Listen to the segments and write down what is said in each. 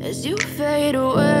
as you fade away.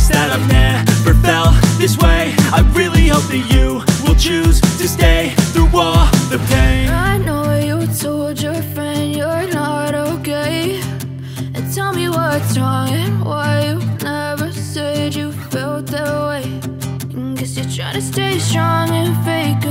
that I've never felt this way. I really hope that you will choose to stay through all the pain. I know you told your friend you're not okay, and tell me what's wrong and why you never said you felt that way. Guess you're trying to stay strong and fake